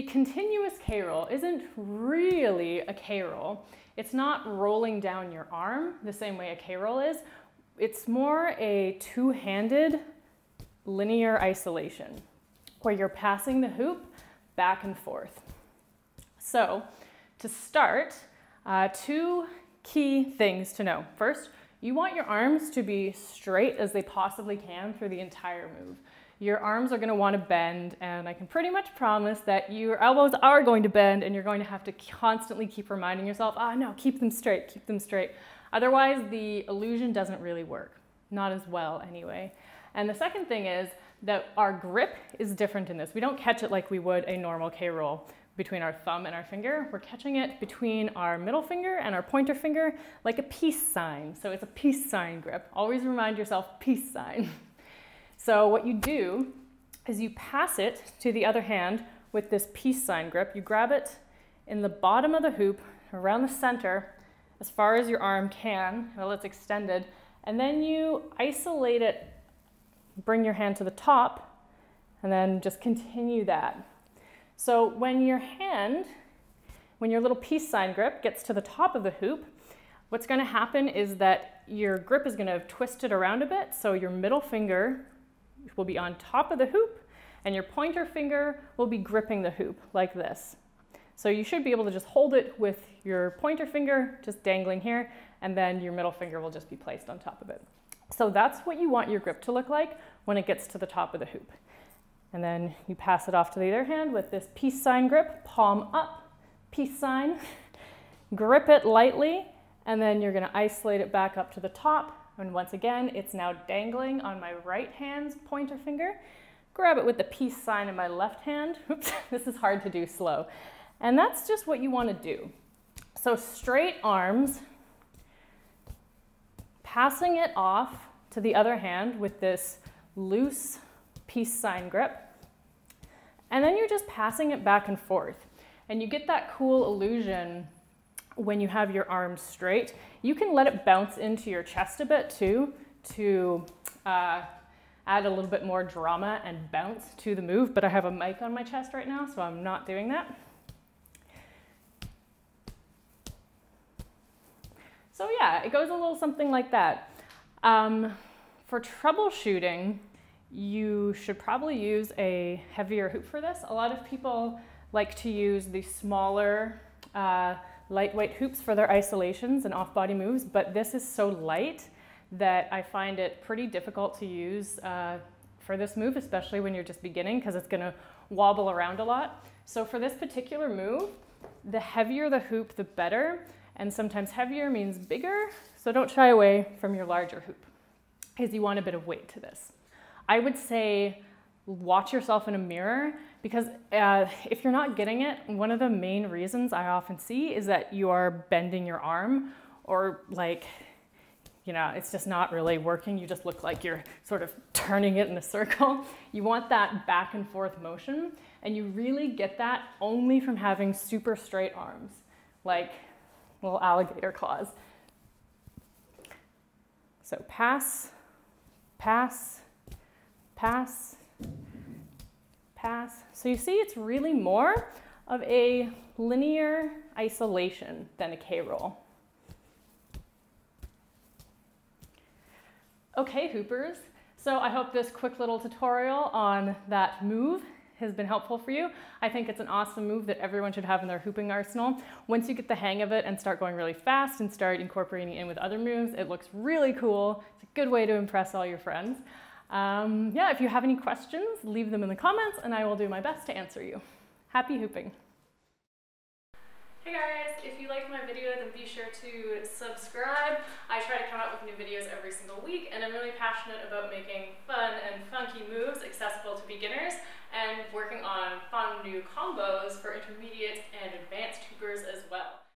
The continuous K-roll isn't really a K-roll. It's not rolling down your arm the same way a K-roll is. It's more a two-handed linear isolation where you're passing the hoop back and forth. So to start, two key things to know. First, you want your arms to be straight as they possibly can through the entire move. Your arms are going to want to bend, and I can pretty much promise that your elbows are going to bend, and you're going to have to constantly keep reminding yourself, oh no, keep them straight, keep them straight. Otherwise, the illusion doesn't really work. Not as well, anyway. And the second thing is that our grip is different in this. We don't catch it like we would a normal K-roll between our thumb and our finger. We're catching it between our middle finger and our pointer finger like a peace sign. So it's a peace sign grip. Always remind yourself, peace sign. So what you do is you pass it to the other hand with this peace sign grip. You grab it in the bottom of the hoop, around the center, as far as your arm can, while it's extended, and then you isolate it, bring your hand to the top, and then just continue that. So when your little peace sign grip gets to the top of the hoop, what's gonna happen is that your grip is gonna have twisted around a bit, so your middle finger will be on top of the hoop and your pointer finger will be gripping the hoop like this. So you should be able to just hold it with your pointer finger just dangling here, and then your middle finger will just be placed on top of it. So that's what you want your grip to look like when it gets to the top of the hoop. And then you pass it off to the other hand with this peace sign grip, palm up, peace sign, grip it lightly, and then you're gonna isolate it back up to the top. And once again, it's now dangling on my right hand's pointer finger. Grab it with the peace sign in my left hand. Oops, this is hard to do slow. And that's just what you want to do. So straight arms, passing it off to the other hand with this loose peace sign grip. And then you're just passing it back and forth. And you get that cool illusion when you have your arms straight. You can let it bounce into your chest a bit too to add a little bit more drama and bounce to the move, but I have a mic on my chest right now, so I'm not doing that. So yeah, it goes a little something like that. For troubleshooting, you should probably use a heavier hoop for this. A lot of people like to use the smaller, lightweight hoops for their isolations and off-body moves, but this is so light that I find it pretty difficult to use for this move, especially when you're just beginning, because it's gonna wobble around a lot. So for this particular move, the heavier the hoop, the better, and sometimes heavier means bigger, so don't shy away from your larger hoop, because you want a bit of weight to this. I would say watch yourself in a mirror, because if you're not getting it, one of the main reasons I often see is that you are bending your arm, or like, you know, it's just not really working. You just look like you're sort of turning it in a circle. You want that back and forth motion, and you really get that only from having super straight arms, like little alligator claws. So pass, pass, pass, pass. So you see it's really more of a linear isolation than a K-roll. Okay, hoopers. So I hope this quick little tutorial on that move has been helpful for you. I think it's an awesome move that everyone should have in their hooping arsenal. Once you get the hang of it and start going really fast and start incorporating it in with other moves, it looks really cool. It's a good way to impress all your friends. Yeah, if you have any questions, leave them in the comments and I will do my best to answer you. Happy hooping. Hey guys, if you liked my video, then be sure to subscribe. I try to come out with new videos every single week, and I'm really passionate about making fun and funky moves accessible to beginners and working on fun new combos for intermediate and advanced hoopers as well.